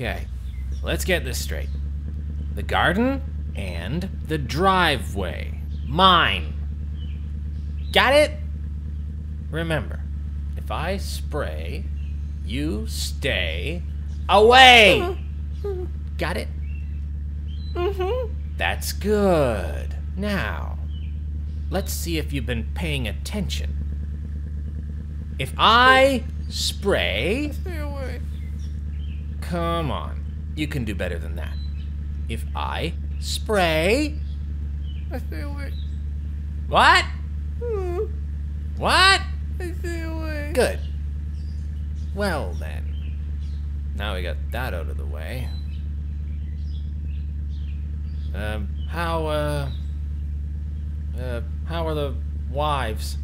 Okay, let's get this straight. The garden and the driveway. Mine. Got it? Remember, if I spray, you stay away. Mm-hmm. Got it? Mm-hmm. That's good. Now, let's see if you've been paying attention. If I spray... Stay away. Come on. You can do better than that. If I spray... I stay away. What? Mm-hmm. What? I stay away. Good. Well then. Now we got that out of the way. How are the wives?